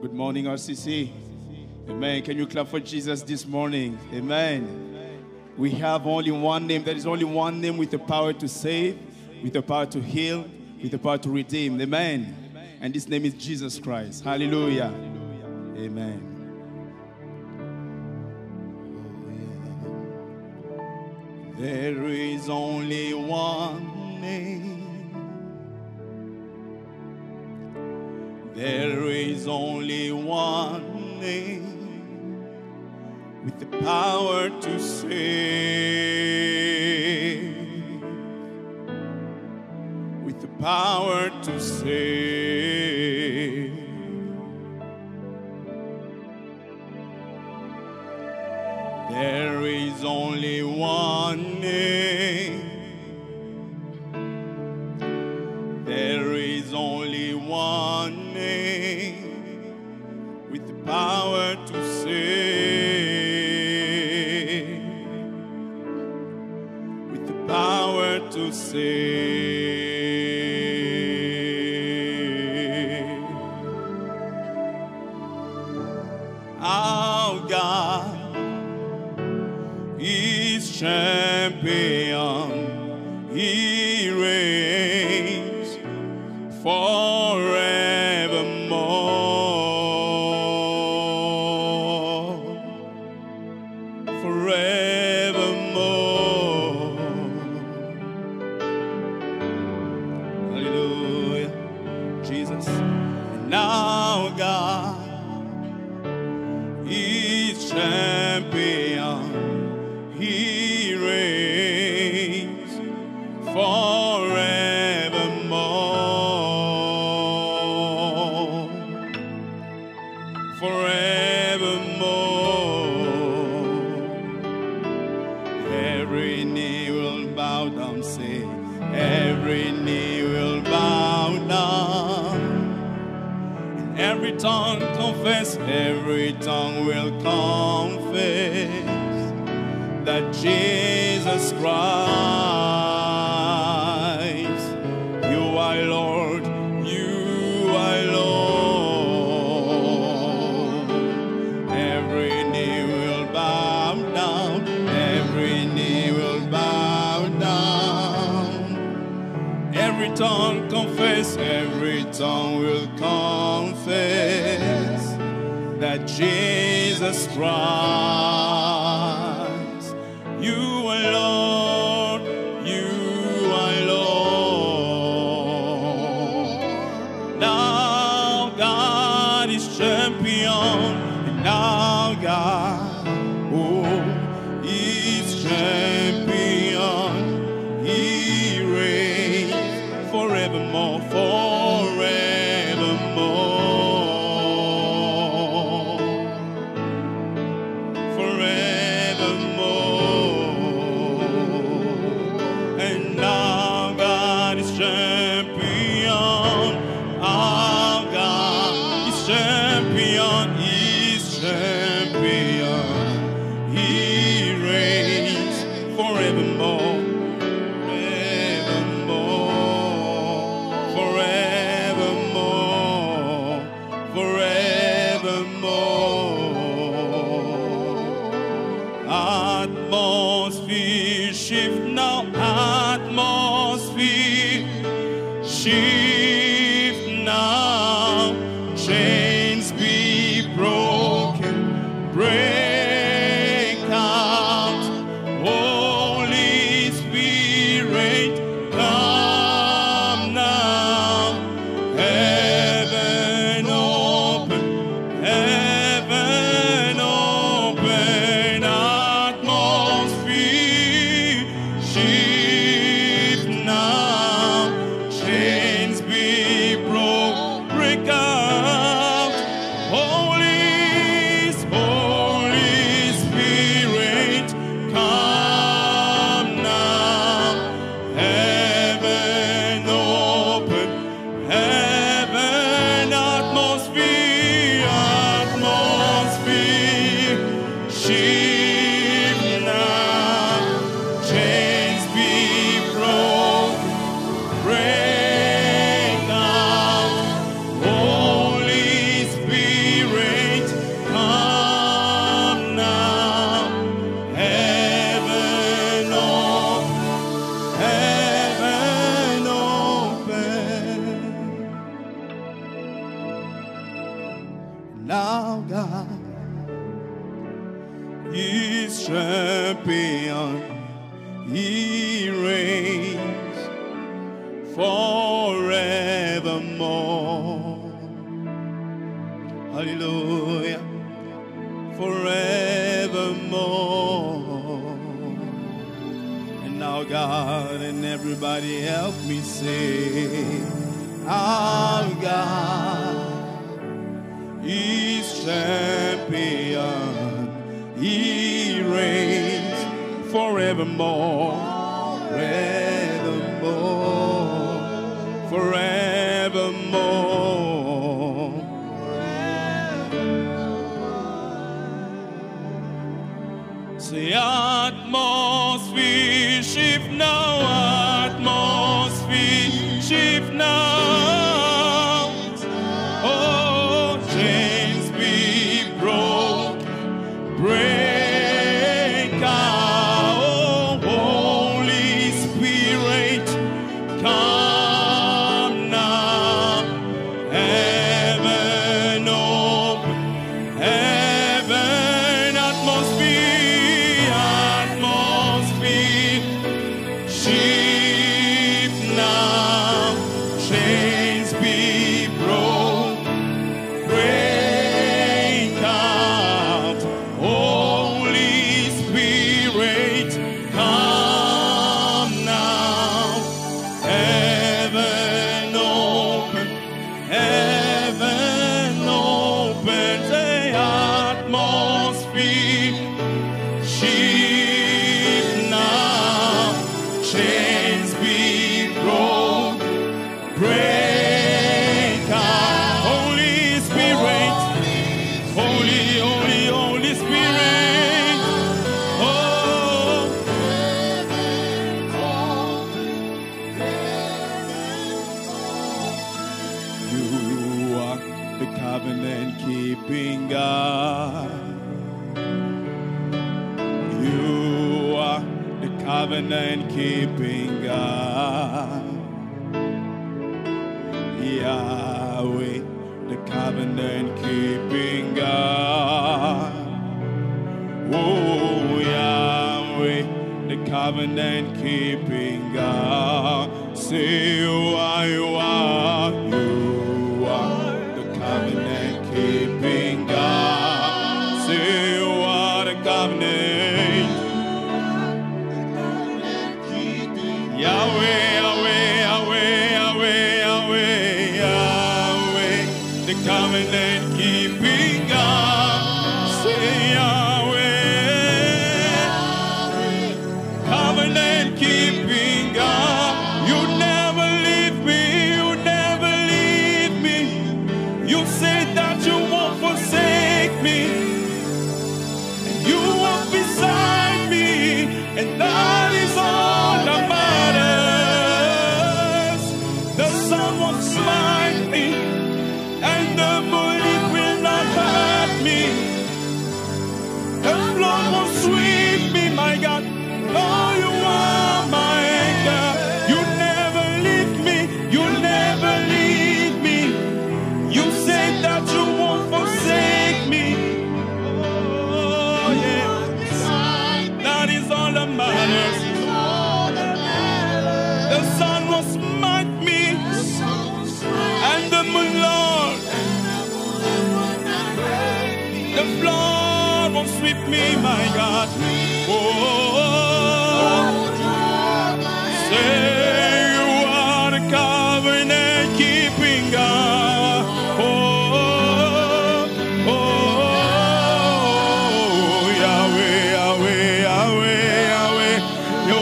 Good morning, RCC. Amen. Can you clap for Jesus this morning? Amen. We have only one name. There is only one name with the power to save, with the power to heal, with the power to redeem. Amen. And this name is Jesus Christ. Hallelujah. Amen. There is only one name. There is only one name with the power to save, with the power to save. There is only one name. There is only one name with the power to save, with the power to save. Our God is champion, he reigns forevermore, forevermore. Hallelujah, Jesus. And now God is champion. He reigns forevermore, forevermore. Every knee will bow down, say, every knee will bow down, and every tongue confess, every tongue will confess that Jesus Christ, you are Lord, you are Lord. Every knee will bow down, every knee will bow down. Every tongue confess, every tongue will confess that Jesus Christ, you are Lord, you are Lord. Now God is champion, and now God, oh, is champion. He reigns forevermore, forevermore, forevermore. Atmosphere shift now, atmosphere shift now, chains be broken, break out, Holy Spirit come now, heaven open, heaven open. Now chains be broke, break up. now God is champion. He reigns forevermore. Hallelujah. Forevermore. And now God, and everybody help me say, our God is champion. He reigns forevermore, forevermore, forevermore. Forevermore. Say, atmosphere shift now, atmosphere shift now. Keeping God, Yahweh, the covenant keeping God. Oh, Yahweh, the covenant keeping God. Say, oh, you are the covenant keeping God. Say, you are the covenant. Me, my God, oh, say you are the covenant keeping God, oh, Yahweh, Yahweh, Yahweh, Yahweh, oh,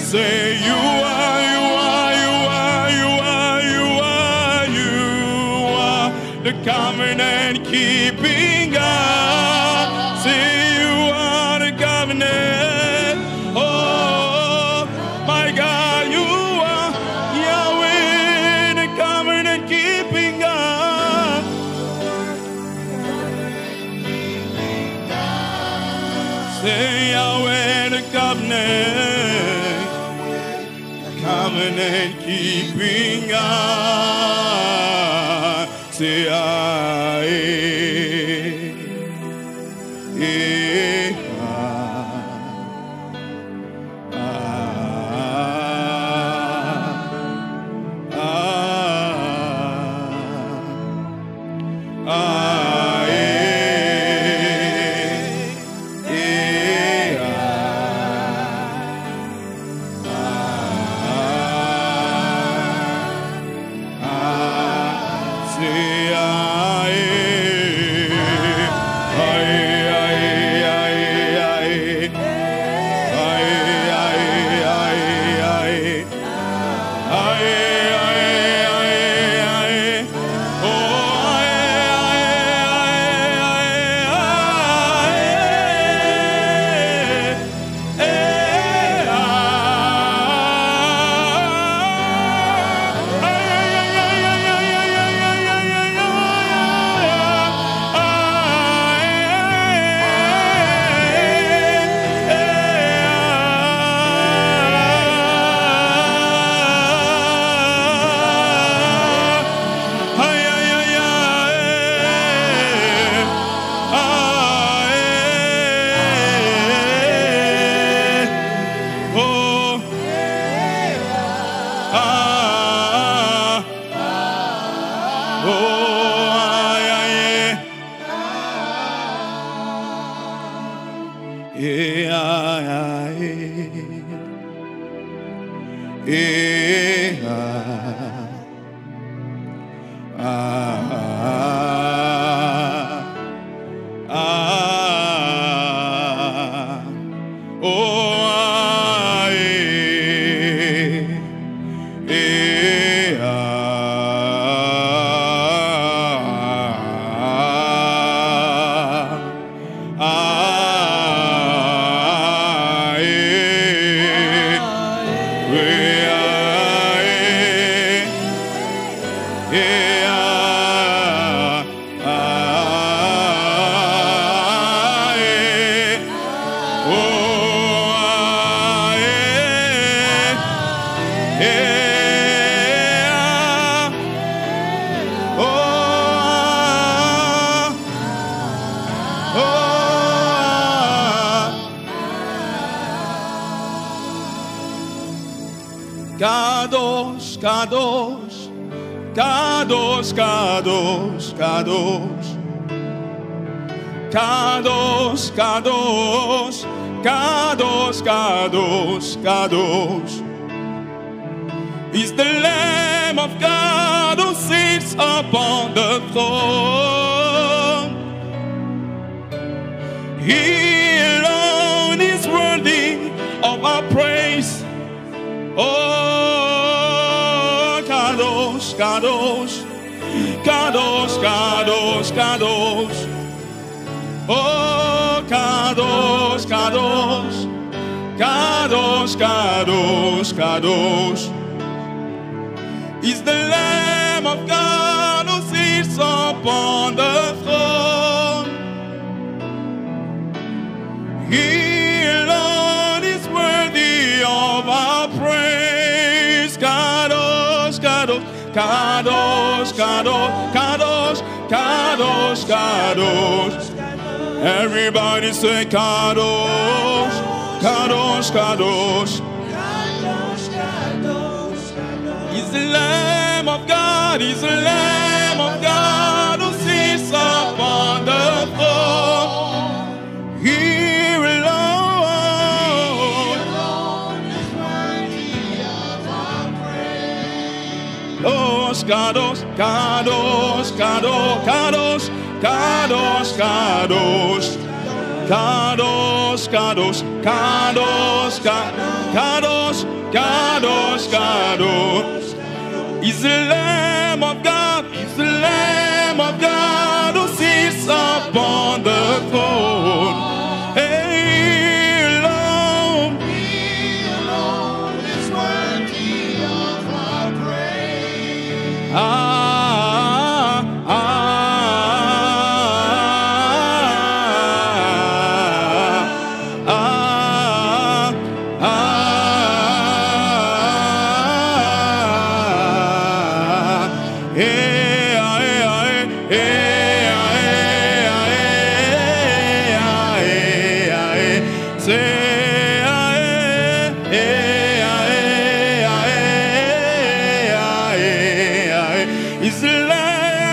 say you are the covenant keeping God. Covenant keeping God, say I.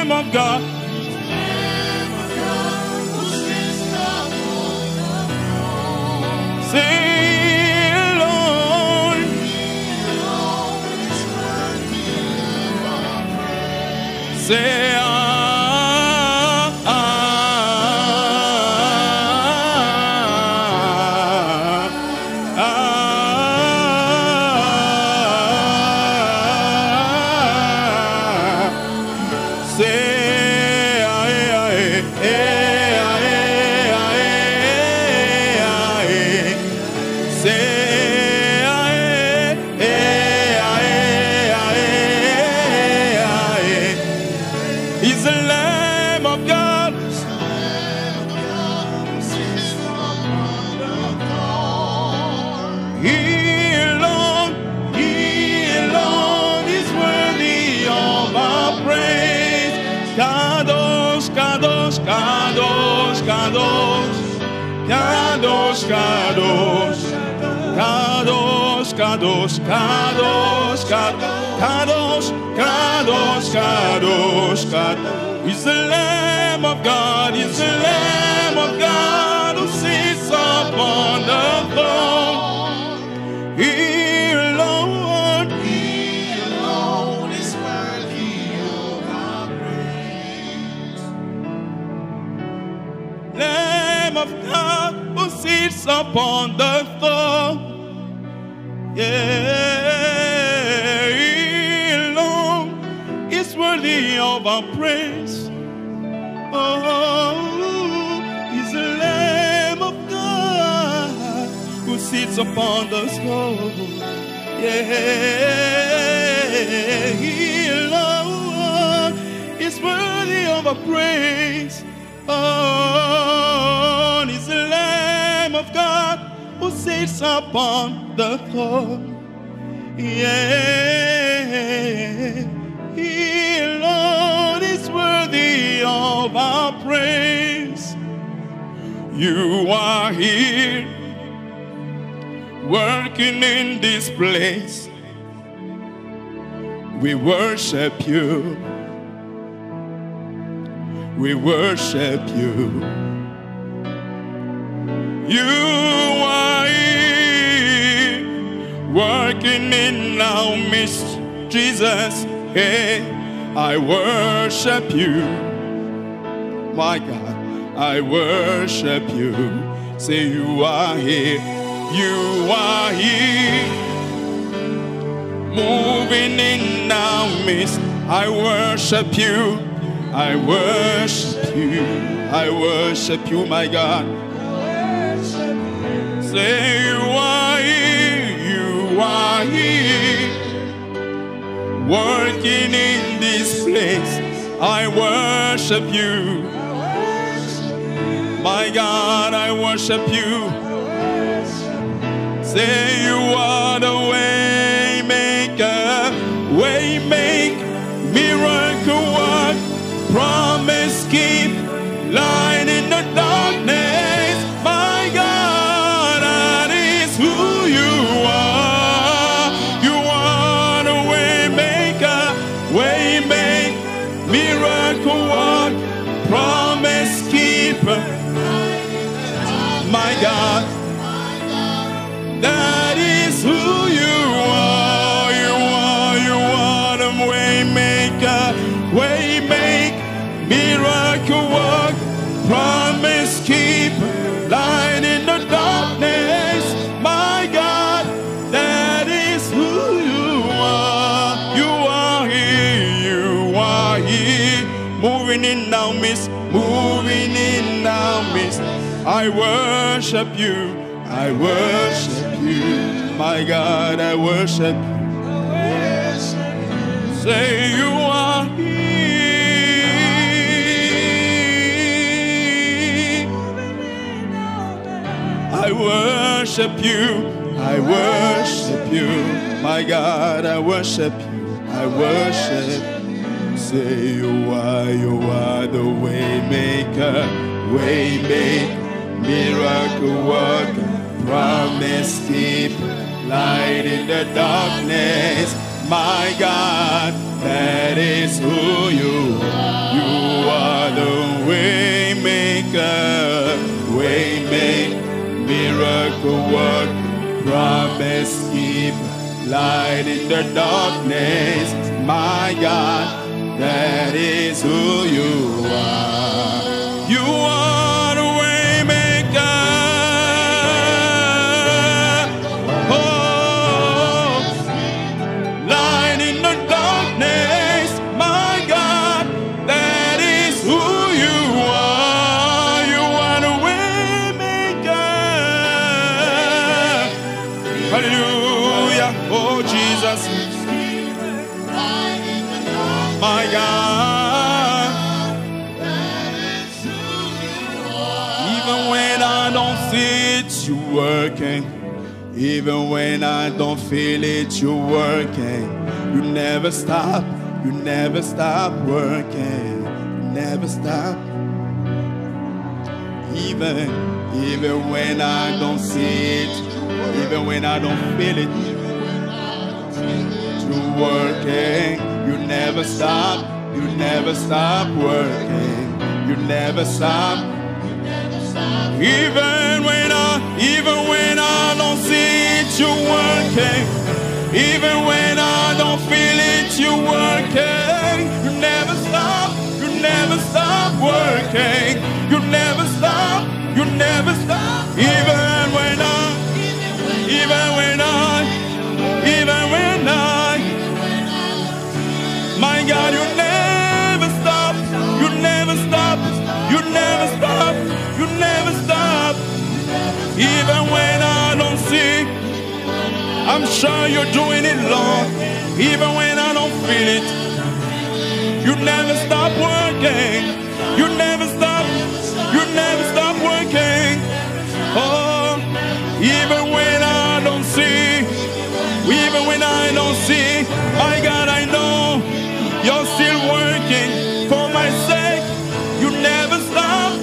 Lamb of God. Say, Lord, He alone is worthy of praise. Say, Kadosh, Kadosh, Kadosh, Kadosh, Kadosh, Kadosh. He's the Lamb of God, He's the Lamb of God who sits upon the throne. He alone is worthy of our praise. Lamb of God who sits upon the throne. Yeah, He alone is worthy of our praise. Oh, He's the Lamb of God who sits upon the throne. Yeah, He alone is worthy of our praise. Oh, He's the Lamb of God who sits upon the throne. Yeah, He alone is worthy of our praise. You are here, working in this place. We worship You. We worship You. You working in our midst, Jesus, hey, I worship You, my God, I worship You. Say, You are here, You are here, moving in our midst. I worship You, I worship You, I worship You, my God. Say, You are here. You are here, working in this place. I worship You, my God, I worship You. Say, You are the way maker, way make, miracle work, promise keep, light in the darkness, my God, that is who You are. Promise keeper, my God, that is who You are. You are, You are the way make, miracle work, promise keeper, light in the darkness, my God, that is who You are. You are here, You are here, moving in now, miss. Moving in our midst, I worship You, I worship You, my God, I worship You. Say, You are here, I worship You, I worship You, my God, I worship You, I worship You. Say, You are the way maker, way make, miracle worker, promise keep, light in the darkness, my God, that is who You are. You miracle work, promise keep, light in the darkness. My God, that is who you are. You are the way maker. Oh, light in the darkness. My God, that is who you are. You are the way maker. Hallelujah. Oh, Jesus. My God, even when I don't see it, you're working. Even when I don't feel it, you're working. You never stop, you never stop working, you never stop. Even when I don't see it, even when I don't feel it, you're working. You never stop, you never stop working, you never stop. Even when I don't see it, you're working. Even when I don't feel it, you're working. You never stop working, you never stop. God, you never stop, you never stop, you never stop, you never stop. Even when I don't see, I'm sure you're doing it, Lord. Even when I don't feel it, you never stop working, you never stop working. Oh, even when I don't see, even when I don't see, my God, I know you're still working for my sake. You never stop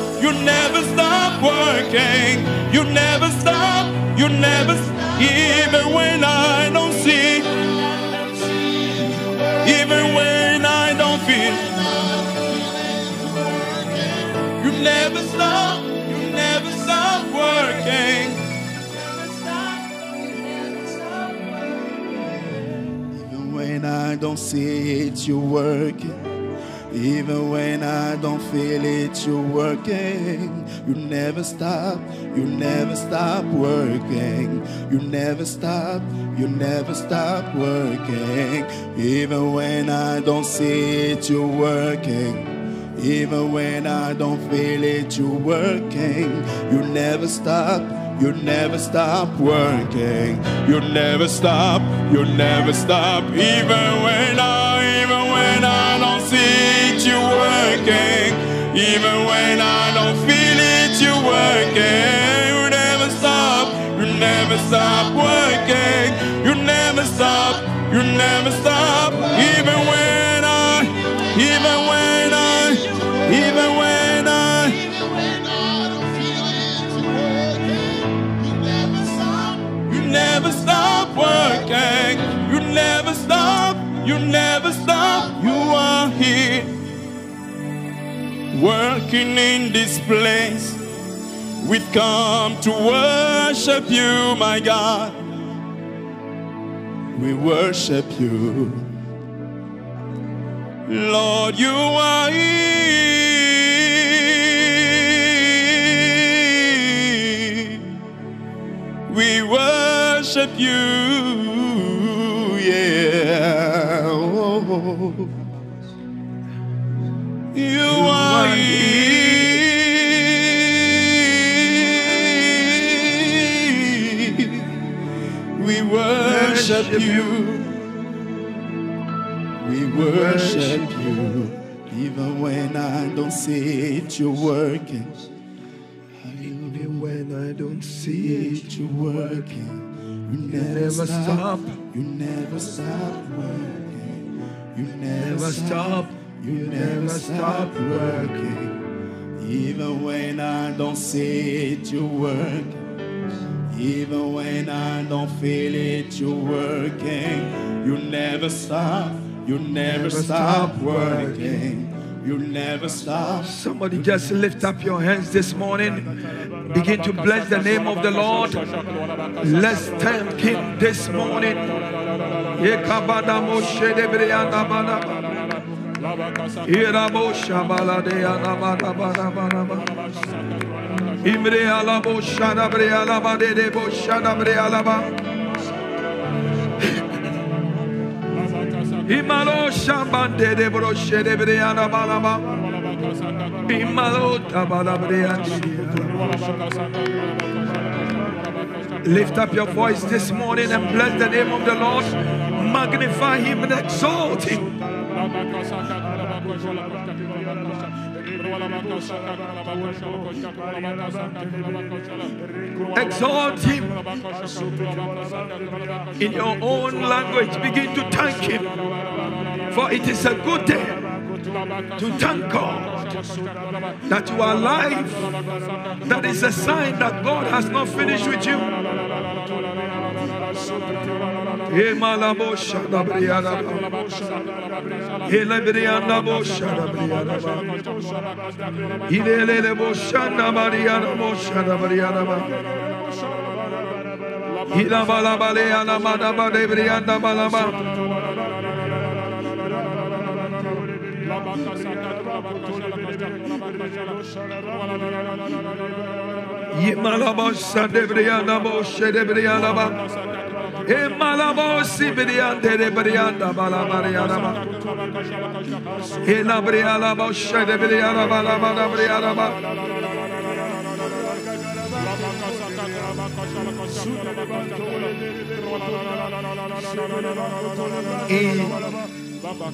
working. You never stop. Even when I don't see, even when I don't feel, you never stop working. Even when I don't see it, you're working. Even when I don't feel it, you're working. You never stop working. You never stop working. Even when I don't see it, you're working. Even when I don't feel it, you're working. You never stop working. You never stop. Even when I don't see it, you're working. Even when I don't feel it, you're working. You never stop working. You never stop. You never stop, you are here, working in this place. We've come to worship you, my God. We worship you. Lord, you are here. We worship you. Yeah, oh. You are here. We worship you. We worship you. Even when I don't see it, you're working. Even when I don't see it, you're working. You never stop. You never stop working. You never stop. You never stop working. Even when I don't see it, you work. Even when I don't feel it, you're working. You never stop. You never stop working. You'll never stop. Somebody just lift up your hands this morning. Begin to bless the name of the Lord. Let's thank Him this morning. Imalo Shabande de Broshe de Briana Balaba, Imalo Tabalabrian. Lift up your voice this morning and bless the name of the Lord. Magnify Him and exalt Him. Exalt Him in your own language. Begin to thank Him, for it is a good day to thank God that you are alive. That is a sign that God has not finished with you. In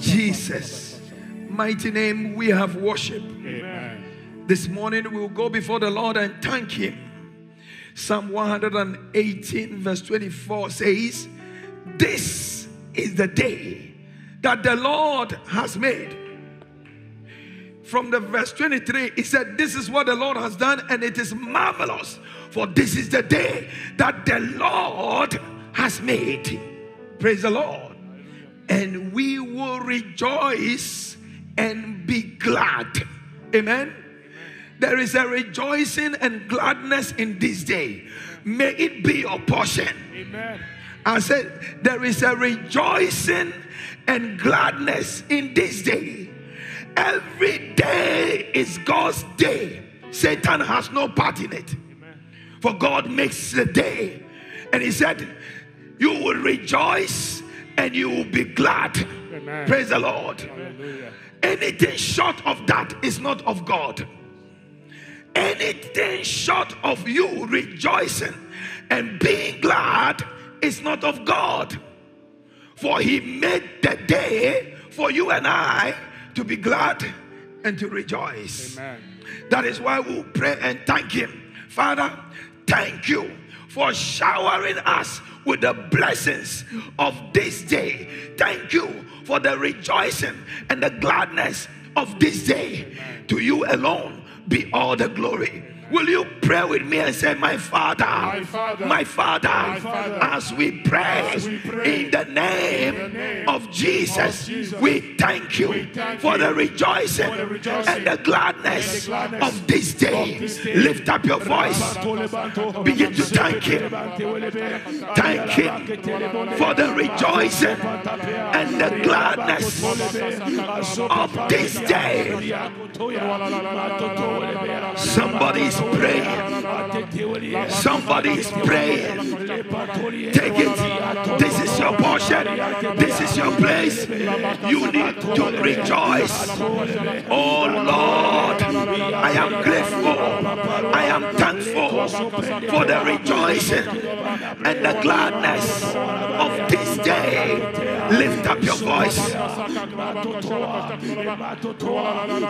Jesus' mighty name we have worship. Amen. This morning we will go before the Lord and thank Him. Psalm 118 verse 24 says, "This is the day that the Lord has made." From the verse 23, it said, "This is what the Lord has done, and it is marvelous, for this is the day that the Lord has made." Praise the Lord. "And we will rejoice and be glad." Amen. There is a rejoicing and gladness in this day. May it be your portion. Amen. I said, there is a rejoicing and gladness in this day. Every day is God's day. Satan has no part in it. Amen. For God makes the day. And He said, you will rejoice and you will be glad. Amen. Praise the Lord. Hallelujah. Anything short of that is not of God. Anything short of you rejoicing and being glad is not of God. For He made the day for you and I to be glad and to rejoice. Amen. That is why we'll pray and thank Him. Father, thank you for showering us with the blessings of this day. Thank you for the rejoicing and the gladness of this day. Amen. To you alone be all the glory. Will you pray with me and say, my Father, my Father, my Father, my Father, as we pray in the name of Jesus, we thank you, for the rejoicing and the gladness of this day. Lift up your voice. Begin to thank Him. Thank Him for the rejoicing and the gladness of this day. Somebody's praying. Somebody is praying. Take it. This is your portion. This is your place. You need to rejoice. Oh Lord, I am grateful. I am thankful for the rejoicing and the gladness of this day. Lift up your voice.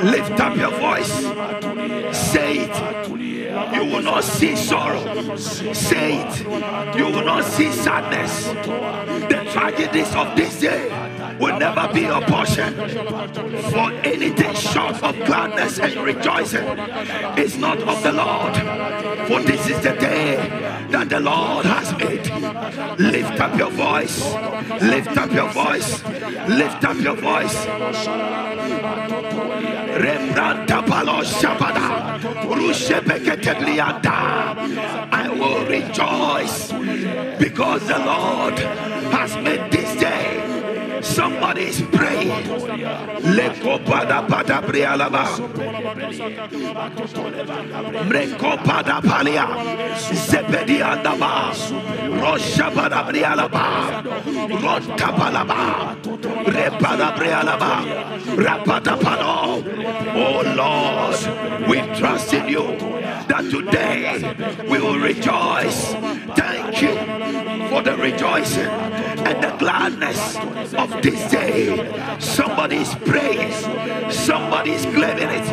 Lift up your voice. Say it. You will not see sorrow. Say it. You will not see sadness. The tragedies of this day will never be a portion. For anything short of gladness and rejoicing is not of the Lord. For this is the day that the Lord has made. Lift up your voice. Lift up your voice. Lift up your voice. I will rejoice because the Lord has made this day. Somebody is praying. Oh Lord, we trust in you that today we will rejoice. Thank you for the rejoicing and the gladness of this day. Somebody is praying, somebody is claiming it.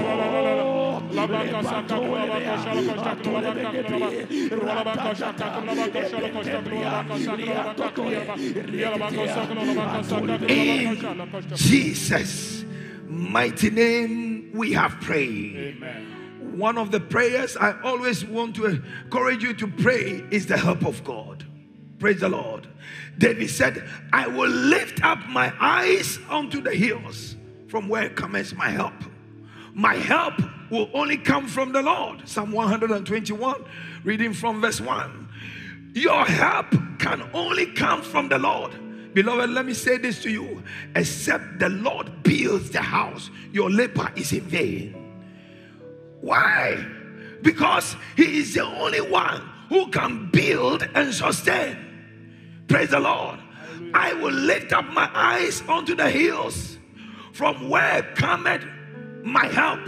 In Jesus' mighty name we have prayed. Amen. One of the prayers I always want to encourage you to pray is the help of God. Praise the Lord. David said, I will lift up my eyes unto the hills, from where cometh my help. My help will only come from the Lord. Psalm 121, reading from verse 1. Your help can only come from the Lord. Beloved, let me say this to you. Except the Lord builds the house, your labor is in vain. Why? Because he is the only one who can build and sustain. Praise the Lord. I will lift up my eyes unto the hills, from where cometh my help.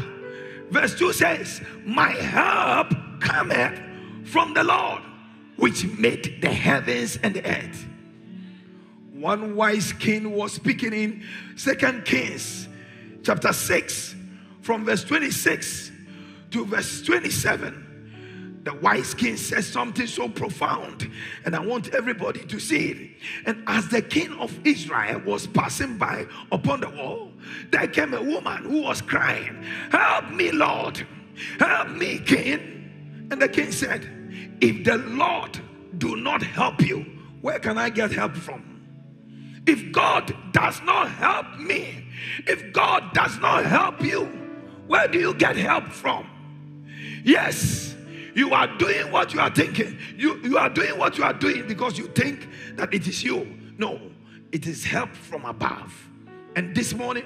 Verse 2 says, my help cometh from the Lord, which made the heavens and the earth. One wise king was speaking in 2 Kings chapter 6, from verse 26 to verse 27. The wise king says something so profound, and I want everybody to see it. And as the king of Israel was passing by upon the wall, there came a woman who was crying, help me, Lord, help me, king. And the king said, if the Lord do not help you, where can I get help from? If God does not help me, if God does not help you, where do you get help from? Yes. You are doing what you are thinking. You are doing what you are doing because you think that it is you. No, it is help from above. And this morning,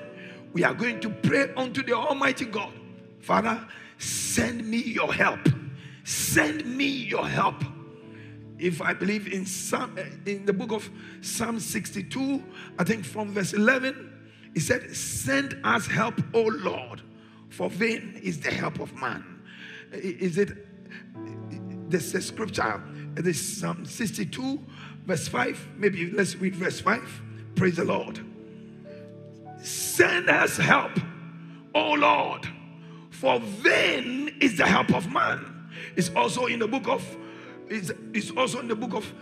we are going to pray unto the Almighty God. Father, send me your help. Send me your help. If I believe in the book of Psalm 62, I think from verse 11, it said, send us help, O Lord, for vain is the help of man. Is it? This is scripture. This is Psalm 62, verse 5. Maybe let's read verse 5. Praise the Lord. Send us help, O Lord, for vain is the help of man. It's also in the book of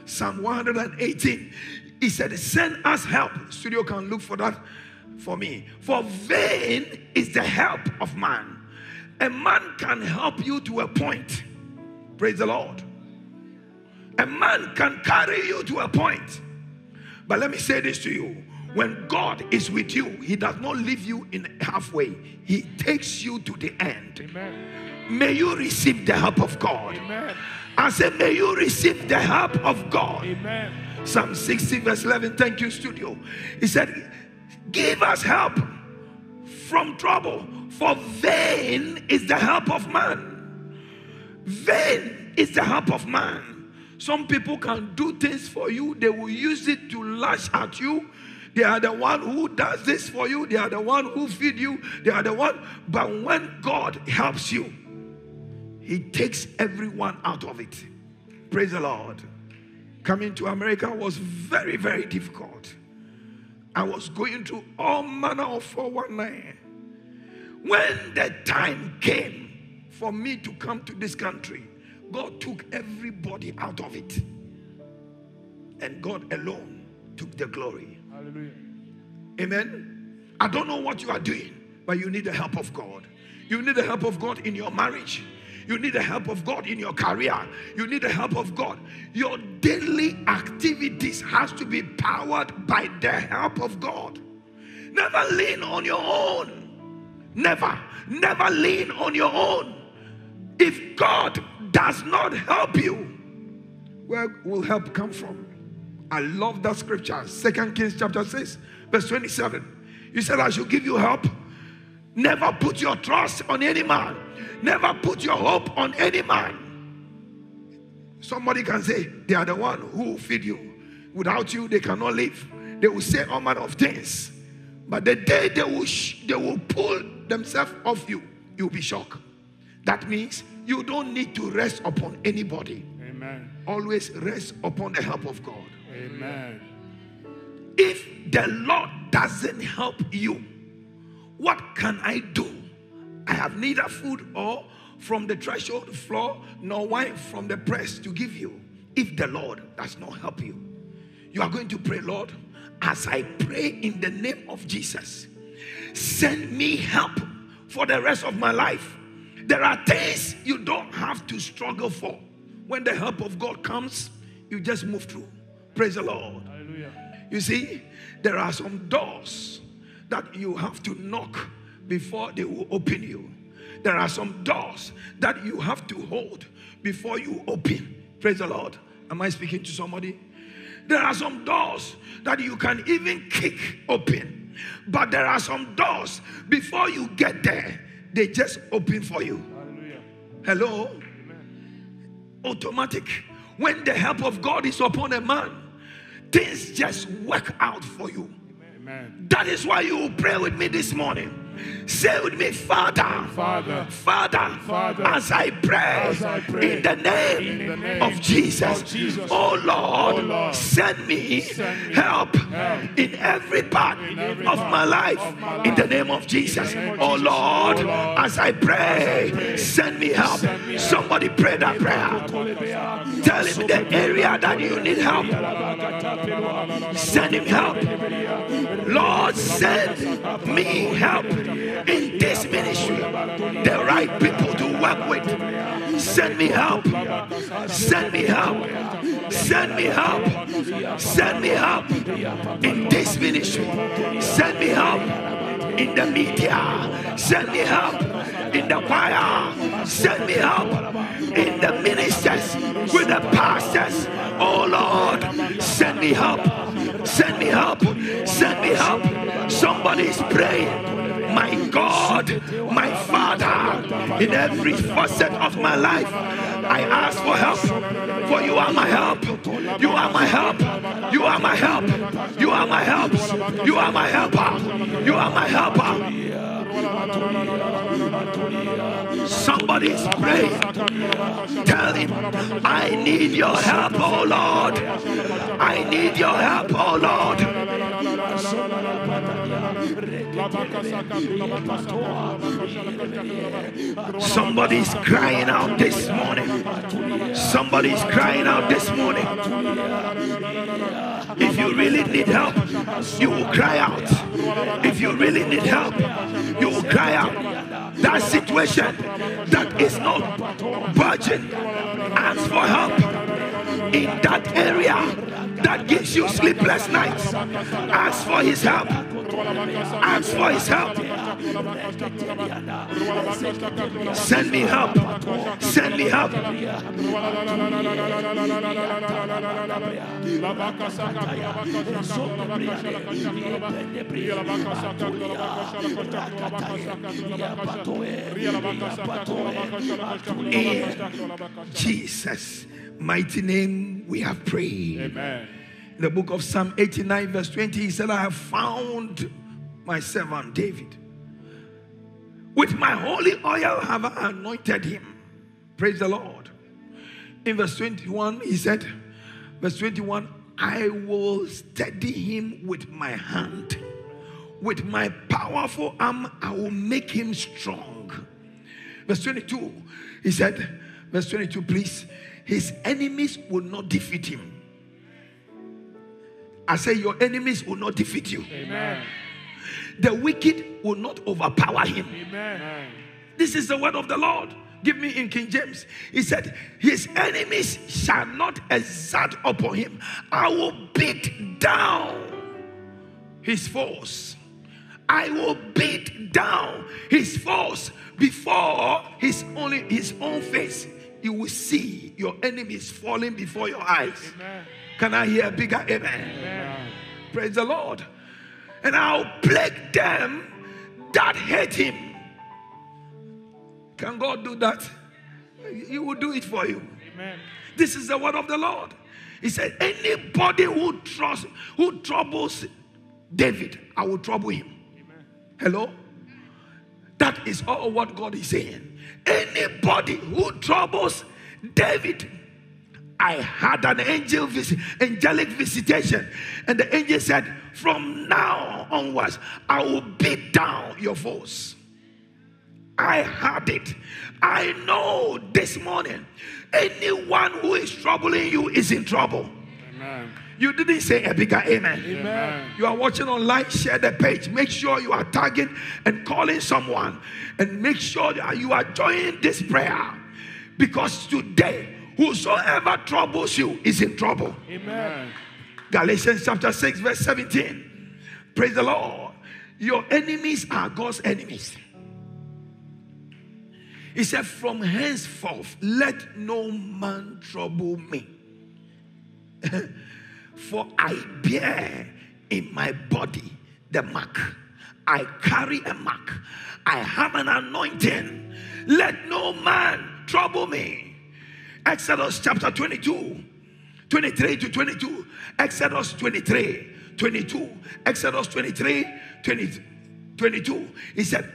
Psalm 118. He said, send us help. Studio can look for that for me. For vain is the help of man. A man can help you to a point. Praise the Lord. A man can carry you to a point. But let me say this to you. When God is with you, he does not leave you in halfway. He takes you to the end. Amen. May you receive the help of God. Amen. I said, may you receive the help of God. Amen. Psalm 60 verse 11. Thank you, studio. He said, give us help from trouble, for vain is the help of man. Vain is the help of man. Some people can do things for you. They will use it to lash at you. They are the one who does this for you. They are the one who feed you. They are the one. But when God helps you, he takes everyone out of it. Praise the Lord. Coming to America was very, very difficult. I was going through all manner of 419. When the time came for me to come to this country, God took everybody out of it. And God alone took the glory. Hallelujah. Amen. I don't know what you are doing, but you need the help of God. You need the help of God in your marriage. You need the help of God in your career. You need the help of God. Your daily activities has to be powered by the help of God. Never lean on your own. Never, never lean on your own. If God does not help you, where will help come from? I love that scripture. 2 Kings chapter 6, verse 27. He said, I shall give you help. Never put your trust on any man. Never put your hope on any man. Somebody can say, they are the one who feed you. Without you, they cannot live. They will say all manner of things. But the day they will pull themselves off you, you'll be shocked. That means you don't need to rest upon anybody. Amen. Always rest upon the help of God. Amen. If the Lord doesn't help you, what can I do? I have neither food or from the threshold floor nor wine from the press to give you. If the Lord does not help you, you are going to pray, Lord, as I pray in the name of Jesus, send me help for the rest of my life. There are things you don't have to struggle for. When the help of God comes, you just move through. Praise the Lord. Hallelujah. You see, there are some doors that you have to knock before they will open you. There are some doors that you have to hold before you open. Praise the Lord. Am I speaking to somebody? There are some doors that you can even kick open. But there are some doors, before you get there, they just open for you. Hallelujah. Hello? Amen. Automatic. When the help of God is upon a man, things just work out for you. Amen. That is why you will pray with me this morning. Say with me, Father, Father, Father, Father, as I pray in the name of Jesus. Oh Lord, send me help in every part of my life in the name of Jesus. Oh Lord, as I pray, send me help. Somebody pray that prayer. Tell him the area that you need help. Send him help. Lord, send me help. In this ministry, the right people to work with. Send me help. Send me help. Send me help. Send me help. In this ministry, send me help. In the media, send me help. In the choir, send me help. In the ministers, with the pastors, oh Lord, send me help. Send me help. Send me help. Somebody is praying. My God, my Father, in every facet of my life, I ask for help, for you are my help. You are my help. You are my help. You are my help. You are my helper. You are my helper. Somebody is praying. Tell him, I need your help, oh Lord. I need your help, oh Lord. Somebody's crying out this morning. Somebody's crying out this morning. If you really need help, you will cry out. If you really need help, you will cry out. That situation that is not budging, ask for help. In that area that gives you sleepless nights, ask for his help. Ask for his help. Send me help. Send me help. In Jesus' mighty name we have prayed. Amen. The book of Psalm 89 verse 20, he said, I have found my servant David. With my holy oil have I anointed him. Praise the Lord. In verse 21, he said, verse 21, I will steady him with my hand. With my powerful arm, I will make him strong. Verse 22, he said, verse 22, please, his enemies will not defeat him. I say your enemies will not defeat you. Amen. the wicked will not overpower him. Amen. This is the word of the Lord. Give me in King James. He said, his enemies shall not exert upon him. I will beat down his foes. I will beat down his foes before his own face. You will see your enemies falling before your eyes. Amen. Can I hear a bigger amen? Amen? Praise the Lord. And I'll plague them that hate him. Can God do that? He will do it for you. Amen. This is the word of the Lord. He said, anybody who troubles David, I will trouble him. Amen. Hello? That is all what God is saying. Anybody who troubles David, I had an angelic visitation. And the angel said, from now onwards, I will beat down your foes. I heard it. I know this morning, anyone who is troubling you is in trouble. Amen. You didn't say a bigger amen. Amen. You are watching online, share the page. Make sure you are tagging and calling someone. And make sure that you are joining this prayer. Because today, whosoever troubles you is in trouble. Amen. Galatians chapter 6 verse 17. Praise the Lord. Your enemies are God's enemies. He said, from henceforth, let no man trouble me. For I bear in my body the mark. I carry a mark. I have an anointing. Let no man trouble me. Exodus chapter 22, 23 to 22. Exodus 23, 22. Exodus 23, 22. He said,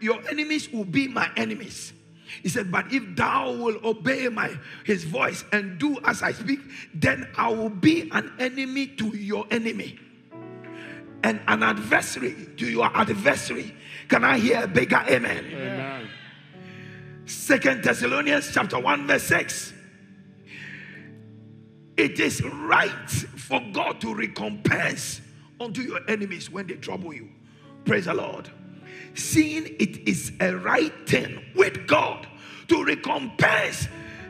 your enemies will be my enemies. He said, but if thou will obey his voice and do as I speak, then I will be an enemy to your enemy and an adversary to your adversary. Can I hear a bigger amen? Amen. 2 Thessalonians chapter 1 verse 6. It is right for God to recompense unto your enemies when they trouble you. Praise the Lord. Seeing it is a right thing with God to recompense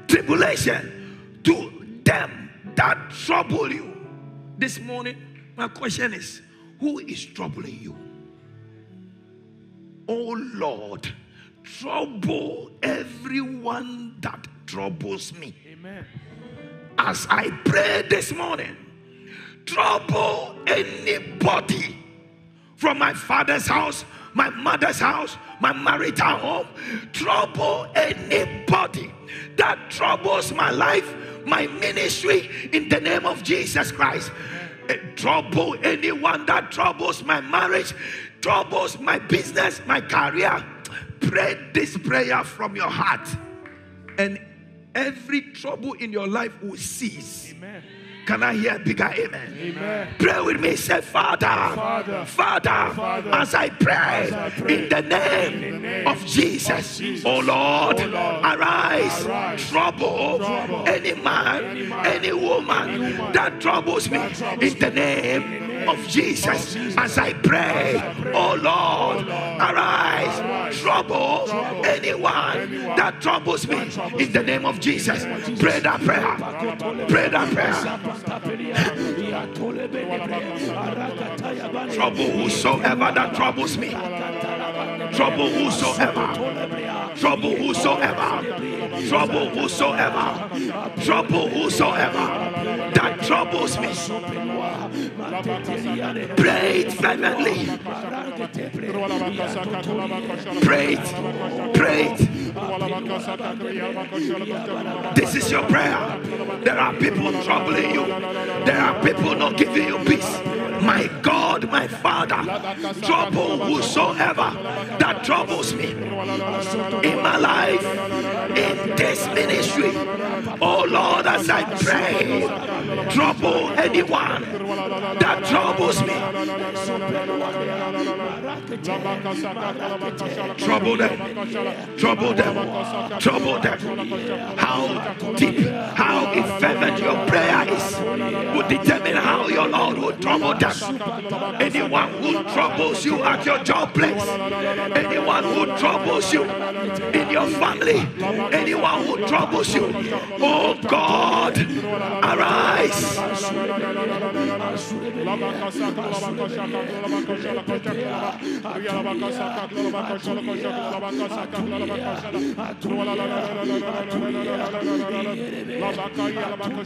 tribulation to them that trouble you. This morning, my question is, who is troubling you? Oh Lord, trouble everyone that troubles me. Amen. As I pray this morning, trouble anybody from my father's house, my mother's house, my marital home. Trouble anybody that troubles my life, my ministry, in the name of Jesus Christ. Trouble anyone that troubles my marriage, troubles my business, my career. Pray this prayer from your heart, and every trouble in your life will cease. Amen. Can I hear a bigger amen? Amen? Pray with me. Say, Father, as I pray in the name of Jesus. Oh Lord, arise. Trouble any man, any woman that troubles me in the name of Jesus. As I pray, oh Lord, arise. Trouble anyone that troubles me in the name of Jesus. Pray that prayer. Pray that prayer. Trouble whosoever that troubles me. Trouble whosoever. Trouble whosoever. Trouble whosoever. Trouble whosoever that troubles me. Pray it fervently. Pray it. Pray it. This is your prayer. There are people troubling you. There are people not giving you peace. My God, my Father, trouble whosoever that troubles me in my life, in this ministry. Oh Lord, as I pray, trouble anyone that troubles me. Trouble them. How deep, how fervent your prayer is will determine how your Lord will trouble them. house, anyone who troubles you at your job place, anyone who troubles you in your family, anyone who troubles you, oh God, arise.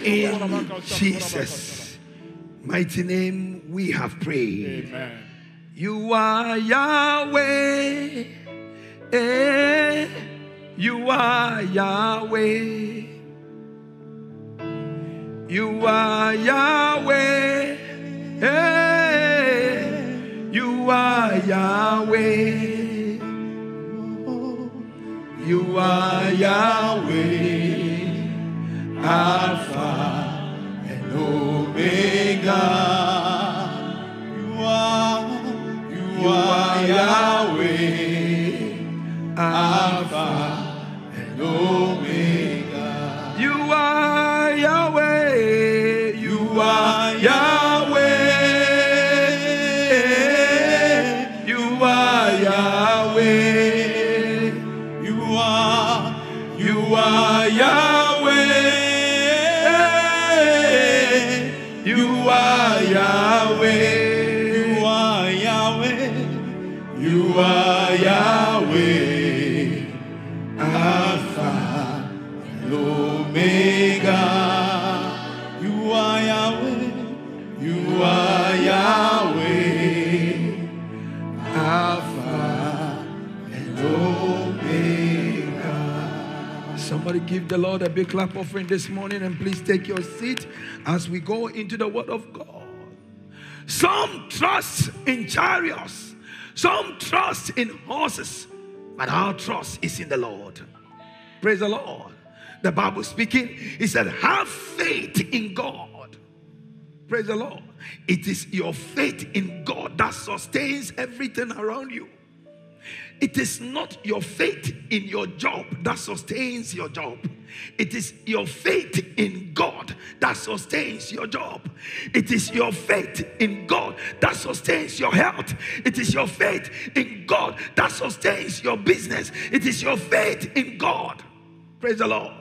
In Jesus' mighty name we have prayed. Amen. You are Yahweh. Eh, you are Yahweh. You are Yahweh. Eh, you are Yahweh. You are Yahweh, Alpha and Omega. You are Yahweh, Alpha and Omega. You are Yahweh, you are Yahweh. Give the Lord a big clap offering this morning, and please take your seat as we go into the Word of God. Some trust in chariots, some trust in horses, but our trust is in the Lord. Praise the Lord. The Bible speaking, He said, have faith in God. Praise the Lord. It is your faith in God that sustains everything around you. It is not your faith in your job that sustains your job. It is your faith in God that sustains your job. It is your faith in God that sustains your health. It is your faith in God that sustains your business. It is your faith in God. Praise the Lord.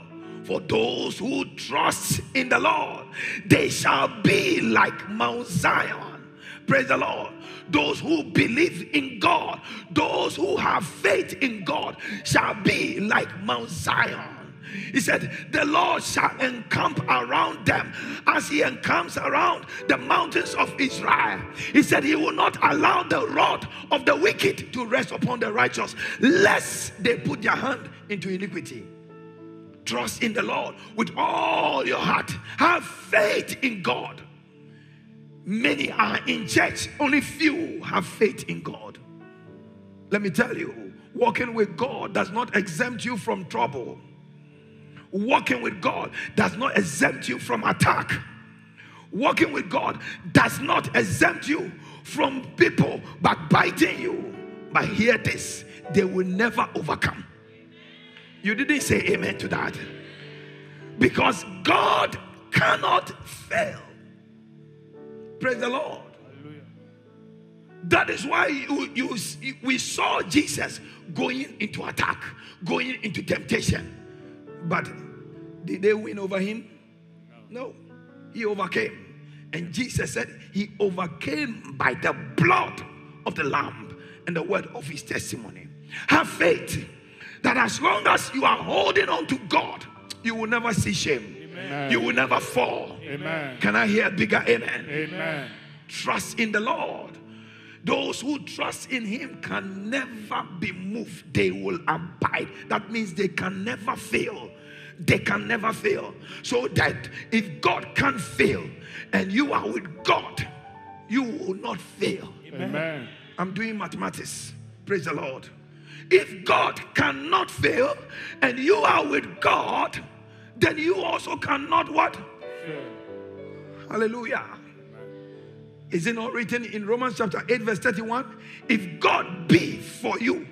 For those who trust in the Lord, they shall be like Mount Zion. Praise the Lord. Those who believe in God, those who have faith in God, shall be like Mount Zion. He said, the Lord shall encamp around them as He encamps around the mountains of Israel. He said, He will not allow the rod of the wicked to rest upon the righteous, lest they put their hand into iniquity. Trust in the Lord with all your heart. Have faith in God. Many are in church, only few have faith in God. Let me tell you, walking with God does not exempt you from trouble. Walking with God does not exempt you from attack. Walking with God does not exempt you from people backbiting you. But hear this, they will never overcome. You didn't say amen to that. Because God cannot fail. Praise the Lord. Hallelujah. That is why we saw Jesus going into attack, going into temptation. But did they win over Him? No. He overcame. And Jesus said He overcame by the blood of the Lamb and the word of His testimony. Have faith that as long as you are holding on to God, you will never see shame. Amen. You will never fall. Amen. Can I hear a bigger amen? Amen. Trust in the Lord. Those who trust in Him can never be moved. They will abide. That means they can never fail. They can never fail. So that if God can fail and you are with God, you will not fail. Amen. I'm doing mathematics. Praise the Lord. If God cannot fail and you are with God, then you also cannot what? Fail. Hallelujah. Amen. Is it not written in Romans chapter 8 verse 31? If God be for you,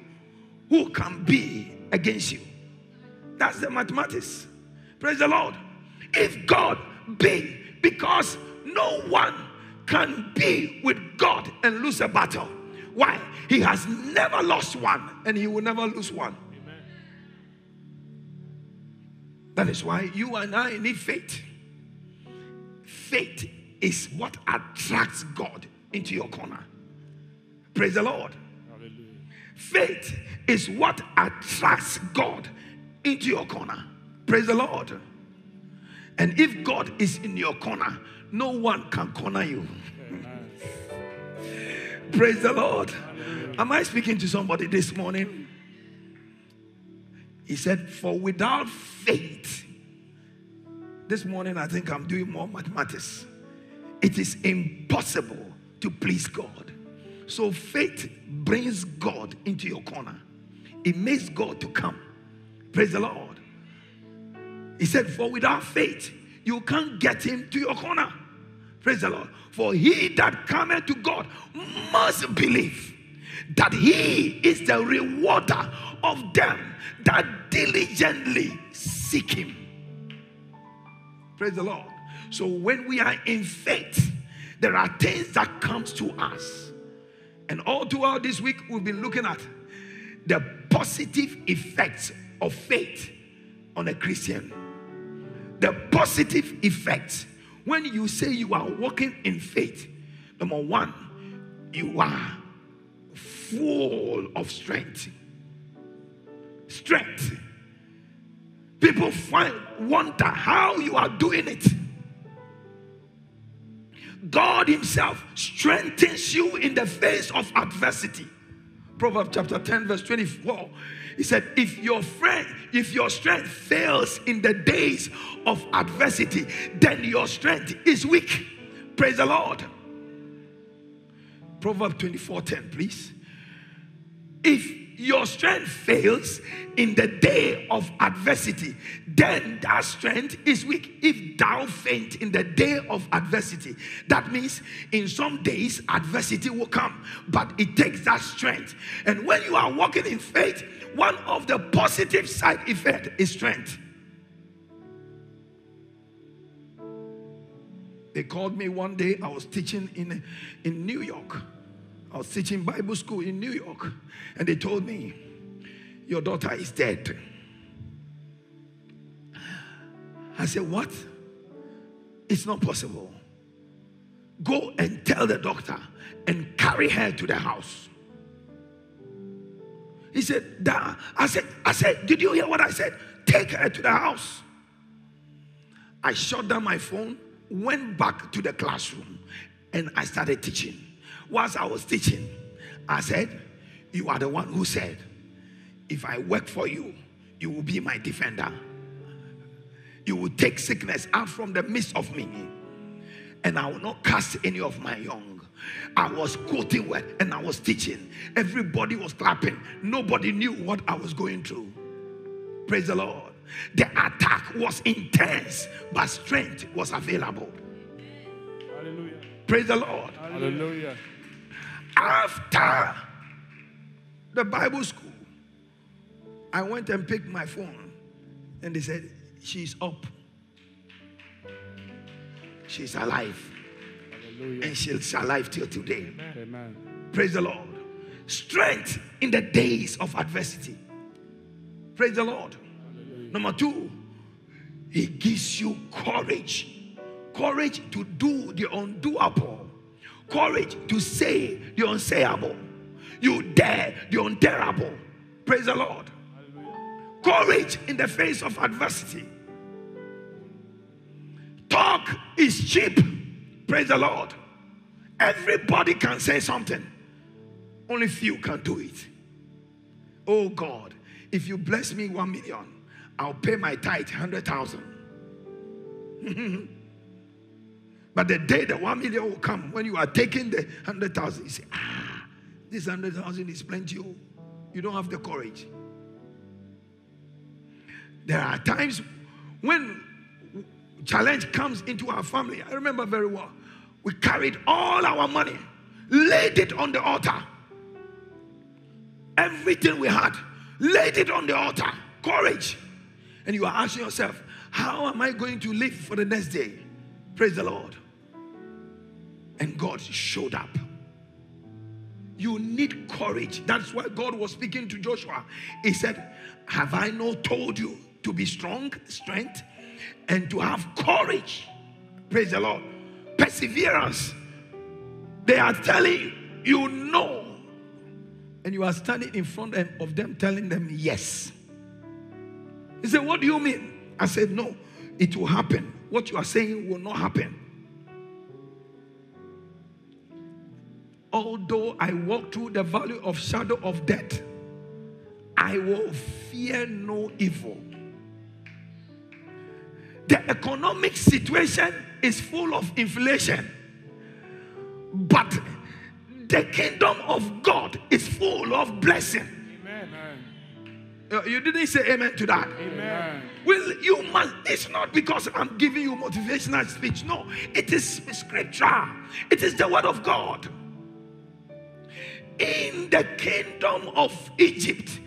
who can be against you? That's the mathematics. Praise the Lord. If God be, because no one can be with God and lose a battle. Why? He has never lost one, and he will never lose one. Amen. That is why you and I need faith. Faith is what attracts God into your corner. Praise the Lord. Hallelujah. Faith is what attracts God into your corner. Praise the Lord. And if God is in your corner, no one can corner you. Praise the Lord. Am I speaking to somebody this morning? He said, for without faith, this morning I think I'm doing more mathematics. It is impossible to please God. So faith brings God into your corner. It makes God to come. Praise the Lord. He said, for without faith, you can't get him to your corner. Praise the Lord. For he that cometh to God must believe that he is the rewarder of them that diligently seek him. Praise the Lord. So when we are in faith, there are things that comes to us. And all throughout this week, we've been looking at the positive effects of faith on a Christian. The positive effects. When you say you are walking in faith, number one, you are full of strength. Strength. People wonder how you are doing it. God himself strengthens you in the face of adversity. Proverbs chapter 10 verse 24. He said, if your strength fails in the days of adversity, then your strength is weak. Praise the Lord. Proverbs 24:10, please. If your strength fails in the day of adversity, then that strength is weak. If thou faint in the day of adversity, that means in some days adversity will come, but it takes that strength. And when you are walking in faith, one of the positive side effects is strength. They called me one day. I was teaching in New York. I was teaching Bible school in New York, and they told me, your daughter is dead. I said, what? It's not possible. Go and tell the doctor and carry her to the house. He said, da. I said, did you hear what I said? Take her to the house. I shut down my phone, went back to the classroom, and I started teaching. Whilst I was teaching, I said, you are the one who said, if I work for you, you will be my defender. You will take sickness out from the midst of me, and I will not cast any of my young. I was quoting word, and I was teaching. Everybody was clapping. Nobody knew what I was going through. Praise the Lord. The attack was intense, but strength was available. Hallelujah. Praise the Lord. Hallelujah. After the Bible school, I went and picked my phone, and they said, she's up. She's alive. Hallelujah. And she's alive till today. Amen. Praise the Lord. Strength in the days of adversity. Praise the Lord. Hallelujah. Number two, he gives you courage. Courage to do the undoable. Courage to say the unsayable. You dare the unterrable. Praise the Lord. Hallelujah. Courage in the face of adversity. Talk is cheap. Praise the Lord. Everybody can say something. Only few can do it. Oh God, if you bless me 1 million, I'll pay my tithe 100,000. But the day the 1 million will come, when you are taking the 100,000, you say, this 100,000 is plenty. You don't have the courage. There are times when challenge comes into our family. I remember very well. We carried all our money, laid it on the altar. Everything we had, laid it on the altar. Courage. And you are asking yourself, how am I going to live for the next day? Praise the Lord. and God showed up. You need courage. That's why God was speaking to Joshua. He said, have I not told you to be strong, strength, and to have courage? Praise the Lord. Perseverance. They are telling you no. And you are standing in front of them telling them yes. He said, what do you mean? I said, no, it will happen. What you are saying will not happen. Although I walk through the valley of shadow of death, I will fear no evil. The economic situation is full of inflation, but the kingdom of God is full of blessing. Amen. You didn't say amen to that. Amen. Well, you must. It's not because I'm giving you motivational speech. No, it is scripture. It is the word of God. In the kingdom of Egypt,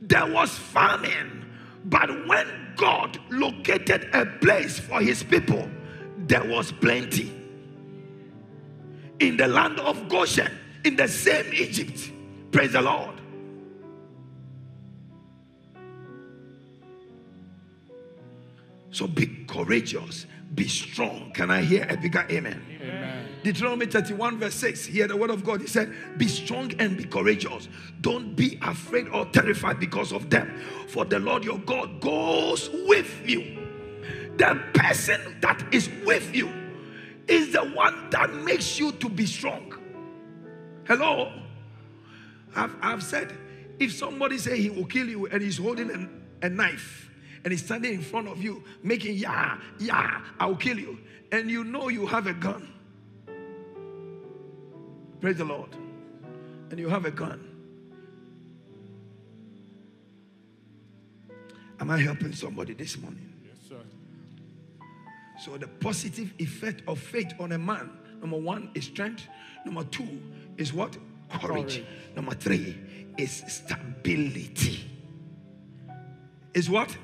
there was famine. But when God located a place for his people, there was plenty. In the land of Goshen, in the same Egypt. Praise the Lord. So be courageous, be strong. Can I hear a bigger amen? Amen. Deuteronomy 31 verse 6, hear the word of God. He said, be strong and be courageous. Don't be afraid or terrified because of them. For the Lord your God goes with you. The person that is with you is the one that makes you to be strong. Hello? I've said, if somebody say he will kill you and he's holding a knife and he's standing in front of you making, I'll kill you. And you know you have a gun. Praise the Lord. And you have a gun. Am I helping somebody this morning? Yes, sir. So the positive effect of faith on a man, number one is strength. Number two is what? Courage. Number three is stability. Is what?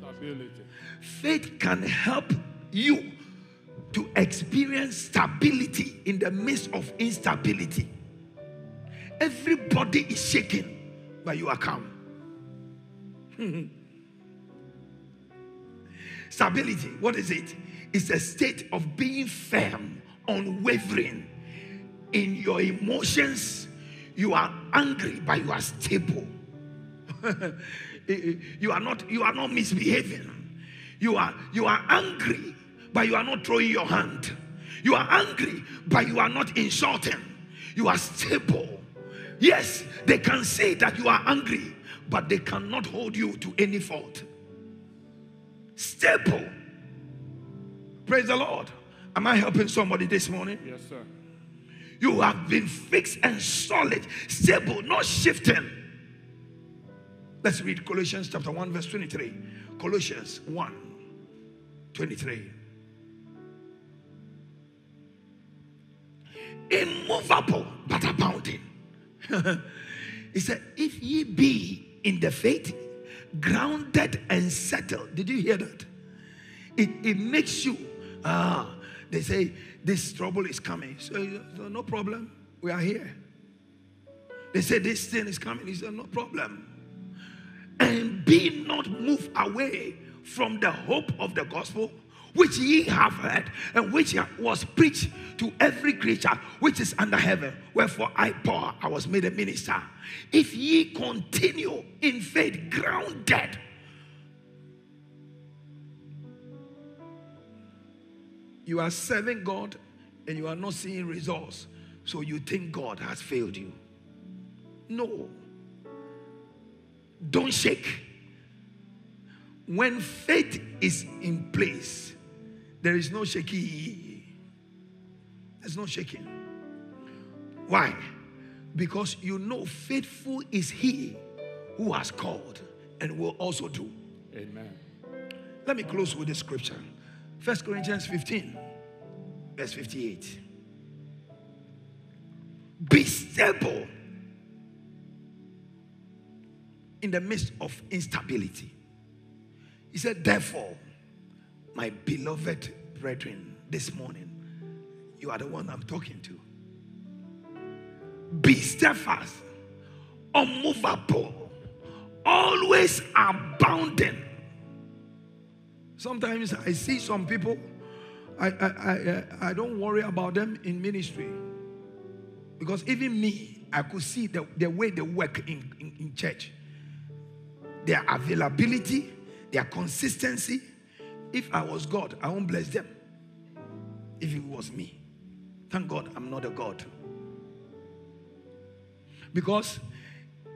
Stability. Faith can help you to experience stability in the midst of instability. Everybody is shaking, but you are calm. Stability, what is it? It's a state of being firm, unwavering. In your emotions, you are angry, but you are stable. You are not misbehaving. You are angry, but you are not throwing your hand. You are angry, but you are not insulting. You are stable. Yes, they can say that you are angry, but they cannot hold you to any fault. Stable. Praise the Lord. Am I helping somebody this morning? Yes, sir. You have been fixed and solid, stable, not shifting. Let's read Colossians chapter 1 verse 23. Colossians 1:23. Immovable but abounding. He said, if ye be in the faith, grounded and settled. Did you hear that? It makes you, they say, this trouble is coming. So no problem, we are here. They say, this thing is coming. He said, no problem. And be not moved away from the hope of the gospel, which ye have heard, and which was preached to every creature which is under heaven. Wherefore I, Paul, I was made a minister. If ye continue in faith, grounded. You are serving God and you are not seeing results, so you think God has failed you. No. Don't shake. When faith is in place, there is no shaking. There's no shaking. Why? Because you know faithful is he who has called and will also do. Amen. Let me close with the scripture. 1 Corinthians 15, verse 58. Be stable in the midst of instability. He said, therefore, my beloved brethren, this morning, You are the one I'm talking to. Be steadfast, unmovable, always abounding. Sometimes I see some people, I don't worry about them in ministry. Because even me, I could see the way they work in church. Their availability, their consistency. If I was God, I won't bless them. If it was me. Thank God I'm not a God. Because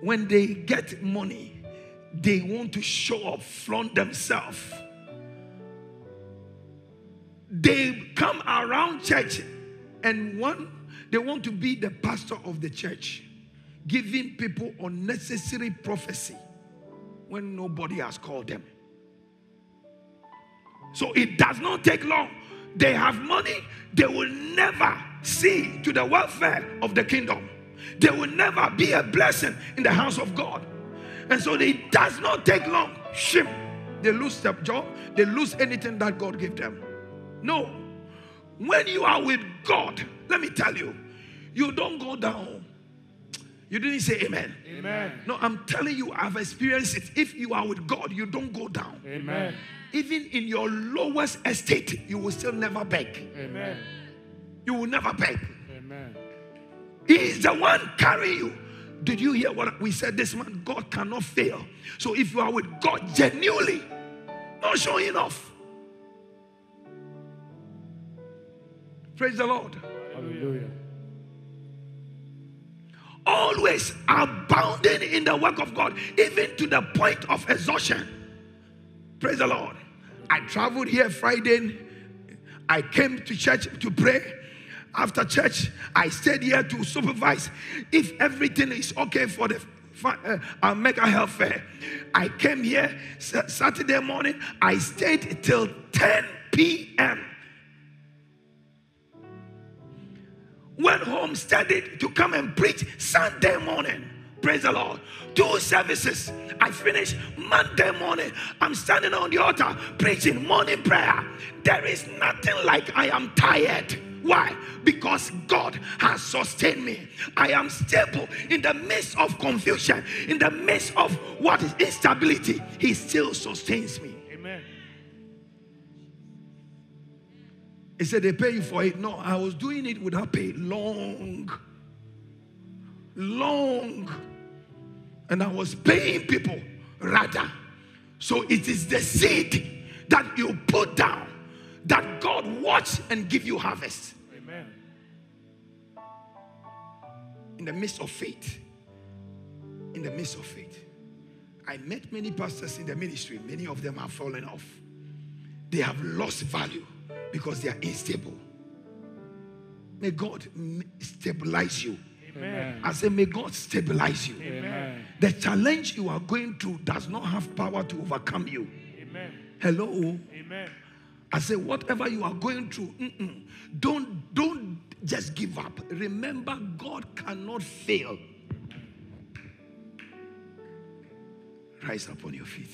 when they get money, they want to show up, flaunt themselves. They come around church and they want to be the pastor of the church, giving people unnecessary prophecy when nobody has called them. So it does not take long. They have money. They will never see to the welfare of the kingdom. They will never be a blessing in the house of God. And so it does not take long. Shame. They lose their job. They lose anything that God gave them. No. When you are with God, let me tell you, you don't go down. You didn't say amen. Amen. No, I'm telling you, I've experienced it. If you are with God, you don't go down. Amen. Even in your lowest estate, you will still never beg. Amen. You will never beg. Amen. He is the one carrying you. Did you hear what we said this month? God cannot fail. So if you are with God genuinely, not showing off. Praise the Lord. Hallelujah. Always abounding in the work of God, even to the point of exhaustion. Praise the Lord. I traveled here Friday. I came to church to pray. After church, I stayed here to supervise. If everything is okay for the Mega Health Fair, I came here Saturday morning. I stayed till 10 p.m. Went home, studied to come and preach Sunday morning. Praise the Lord. 2 services. I finished Monday morning. I'm standing on the altar preaching morning prayer. There is nothing like I am tired. Why? Because God has sustained me. I am stable in the midst of confusion, in the midst of what is instability. He still sustains me. Amen. He said, they pay you for it. No, I was doing it without pay. Long. And I was paying people rather. So it is the seed that you put down that God watch and give you harvest. Amen. In the midst of faith. In the midst of faith. I met many pastors in the ministry. Many of them have fallen off. They have lost value because they are unstable. May God stabilize you. Amen. I say, may God stabilize you. Amen. The challenge you are going through does not have power to overcome you. Amen. Hello? Amen. I say, whatever you are going through, don't just give up. Remember, God cannot fail. Rise up on your feet.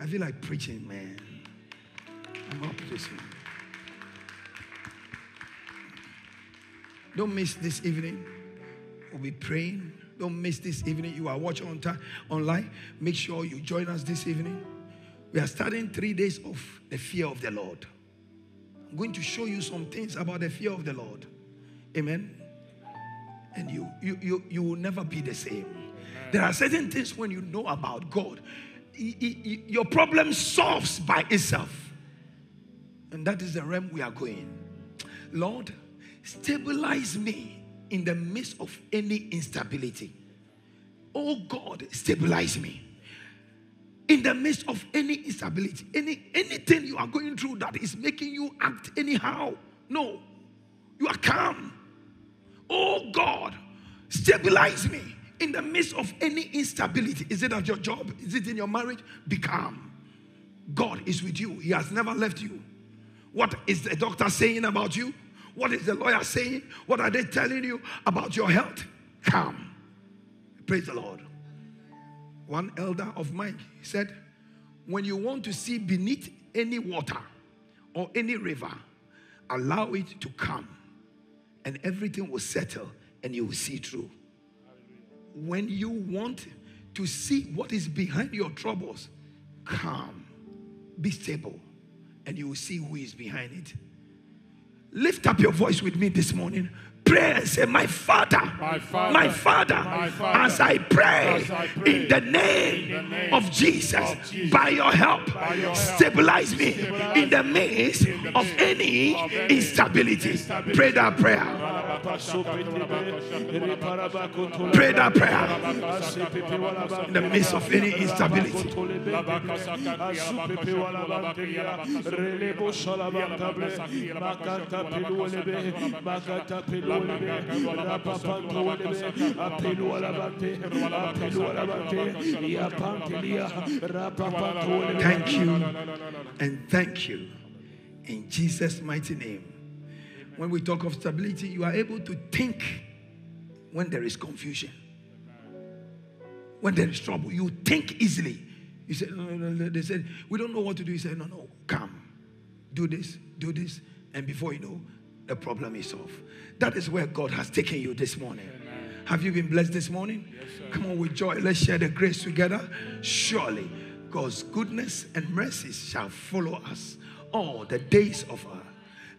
I feel like preaching, man. I'm up this morning. Don't miss this evening. We'll be praying. Don't miss this evening. You are watching online. Make sure you join us this evening. We are starting 3 days of the fear of the Lord. I'm going to show you some things about the fear of the Lord. Amen. And you will never be the same. Amen. There are certain things when you know about God, your problem solves by itself. And that is the realm we are going. Lord, stabilize me in the midst of any instability. Oh God, stabilize me. In the midst of any instability, anything you are going through that is making you act anyhow. No, you are calm. Oh God, stabilize me in the midst of any instability. Is it at your job? Is it in your marriage? Be calm. God is with you. He has never left you. What is the doctor saying about you? What is the lawyer saying? What are they telling you about your health? Calm. Praise the Lord. One elder of mine said, when you want to see beneath any water or any river, Allow it to come, and everything will settle, and you will see through. When you want to see what is behind your troubles, calm, be stable, and you will see who is behind it. Lift up your voice with me this morning. Pray and say, my Father, my Father, as I pray, in the name of Jesus, by your help, stabilize me in the midst of any instability. Pray that prayer. Pray that prayer in the midst of any instability. Thank you and thank you in Jesus' mighty name. When we talk of stability, you are able to think when there is confusion. When there is trouble, you think easily. You say, no. They said, we don't know what to do. You say, no, come. Do this. And before you know, the problem is solved. That is where God has taken you this morning. Amen. Have you been blessed this morning? Yes, sir. Come on with joy. Let's share the grace together. Surely, God's goodness and mercies shall follow us all the days of our life.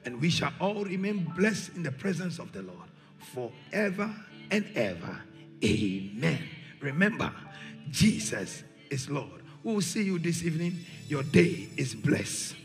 And we shall all remain blessed in the presence of the Lord forever and ever. Amen. Remember, Jesus is Lord. We will see you this evening. Your day is blessed.